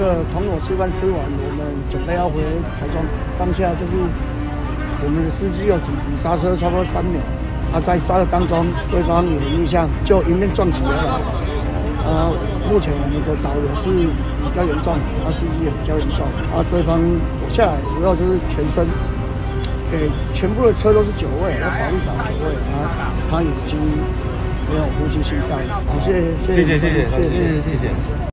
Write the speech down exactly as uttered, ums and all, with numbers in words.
个朋友吃饭吃完，我们准备要回台中，当下就是我们的司机有紧急刹车，差不多三秒。他、啊、在刹车当中，对方有逆向，就迎面撞起来了。啊，目前我们的导游是比较严重，啊，司机也比较严重。啊，对方我下来的时候就是全身，诶、欸，全部的车都是酒味，要保护到酒味啊，他已经没有呼吸心跳了。好、啊，谢谢，谢谢，谢谢，谢谢，谢谢。